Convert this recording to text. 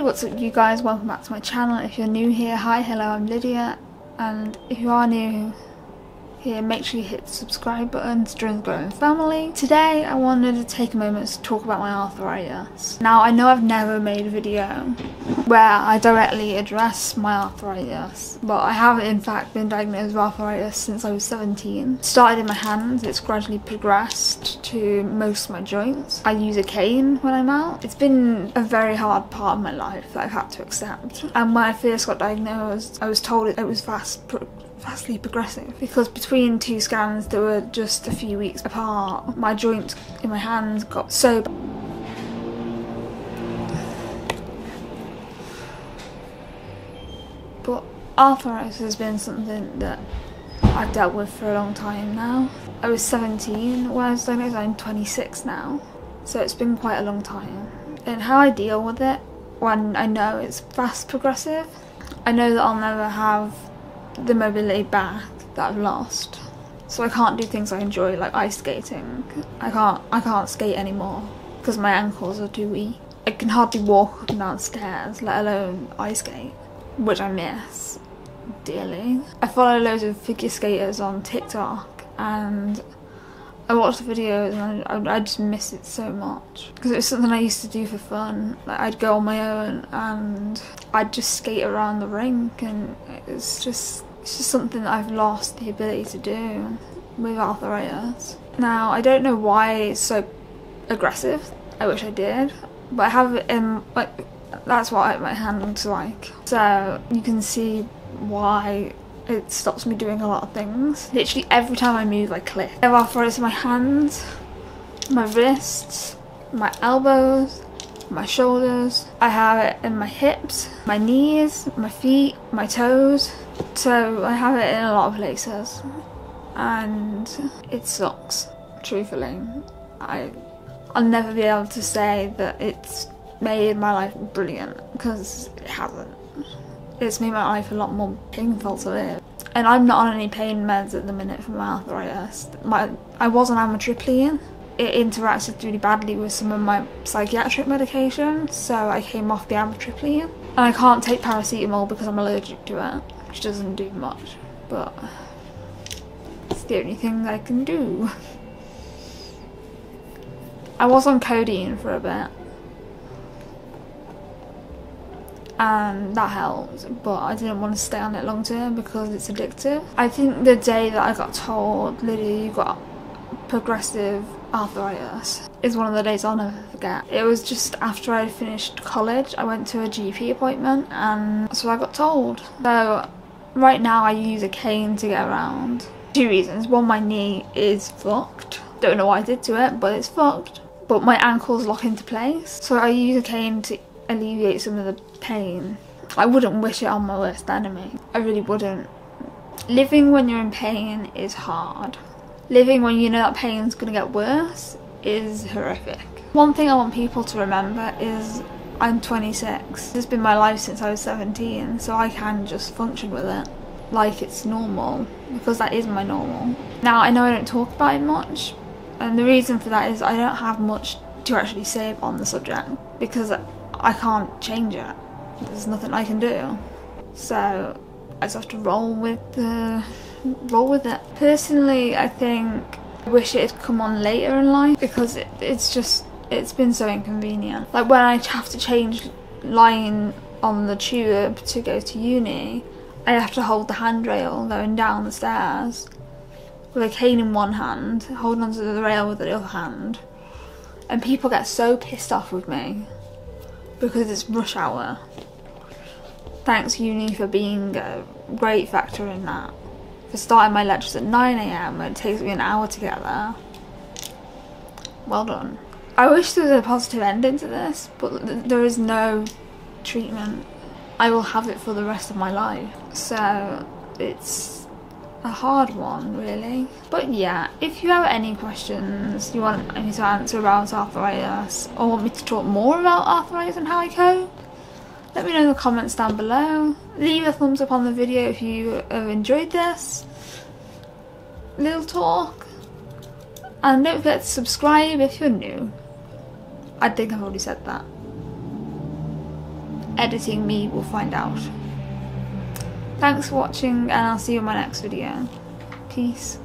Hey, what's up you guys, welcome back to my channel. If you're new here, hi, hello, I'm Lydia, and if you are new here, make sure you hit the subscribe button to join the growing family. Today I wanted to take a moment to talk about my arthritis. Now, I know I've never made a video where I directly address my arthritis, but I have in fact been diagnosed with arthritis since I was 17. It started in my hands, it's gradually progressed to most of my joints. I use a cane when I'm out. It's been a very hard part of my life that I've had to accept, and when I first got diagnosed I was told it was vastly progressive, because between two scans that were just a few weeks apart, my joints in my hands got so bad. But arthritis has been something that I've dealt with for a long time now. I was 17 when I was diagnosed, I'm 26 now, so it's been quite a long time. And how I deal with it when I know it's fast progressive, I know that I'll never have the mobility back that I've lost, so I can't do things I enjoy, like ice skating. I can't skate anymore because my ankles are too weak. I can hardly walk up and down stairs, let alone ice skate, which I miss dearly. I follow loads of figure skaters on TikTok and I watch the videos and I just miss it so much, because it was something I used to do for fun. Like, I'd go on my own and I'd just skate around the rink, and it's just something that I've lost the ability to do with arthritis. Now, I don't know why it's so aggressive. I wish I did, but I have it in, like, that's what my hand looks like. So you can see why it stops me doing a lot of things. Literally every time I move I click. I have arthritis in my hands, my wrists, my elbows, my shoulders. I have it in my hips, my knees, my feet, my toes. So I have it in a lot of places and it sucks, truthfully. I'll never be able to say that it's made my life brilliant, because it hasn't. It's made my life a lot more painful to live. And I'm not on any pain meds at the minute for my arthritis. I was on amitriptyline. It interacted really badly with some of my psychiatric medication, so I came off the amitriptyline. And I can't take paracetamol because I'm allergic to it, which doesn't do much, but it's the only thing I can do. I was on codeine for a bit, and that helped, but I didn't want to stay on it long term because it's addictive. I think the day that I got told, Lydia, you got progressive arthritis, is one of the days I'll never forget. It was just after I finished college. I went to a GP appointment and so I got told. So right now I use a cane to get around. Two reasons. One, my knee is fucked. Don't know what I did to it, but it's fucked. But my ankles lock into place. So I use a cane to alleviate some of the pain. I wouldn't wish it on my worst enemy. I really wouldn't. Living when you're in pain is hard. Living when you know that pain's gonna get worse is horrific. One thing I want people to remember is I'm 26. It's been my life since I was 17, so I can just function with it like it's normal, because that is my normal. Now, I know I don't talk about it much, and the reason for that is I don't have much to actually say on the subject, because I can't change it. There's nothing I can do. So I just have to roll with it. Personally, I think I wish it had come on later in life, because it's been so inconvenient. Like, when I have to change line on the tube to go to uni, I have to hold the handrail going down the stairs with a cane in one hand, holding onto the rail with the other hand. And people get so pissed off with me, because it's rush hour. Thanks uni for being a great factor in that. For starting my lectures at 9 AM and it takes me an hour to get there. Well done. I wish there was a positive ending to this, but there is no treatment. I will have it for the rest of my life. So it's a hard one, really. But yeah, if you have any questions you want me to answer about arthritis, or want me to talk more about arthritis and how I cope, let me know in the comments down below. Leave a thumbs up on the video if you have enjoyed this little talk, and don't forget to subscribe if you're new. I think I've already said that. editing me will find out. Thanks for watching, and I'll see you in my next video. Peace.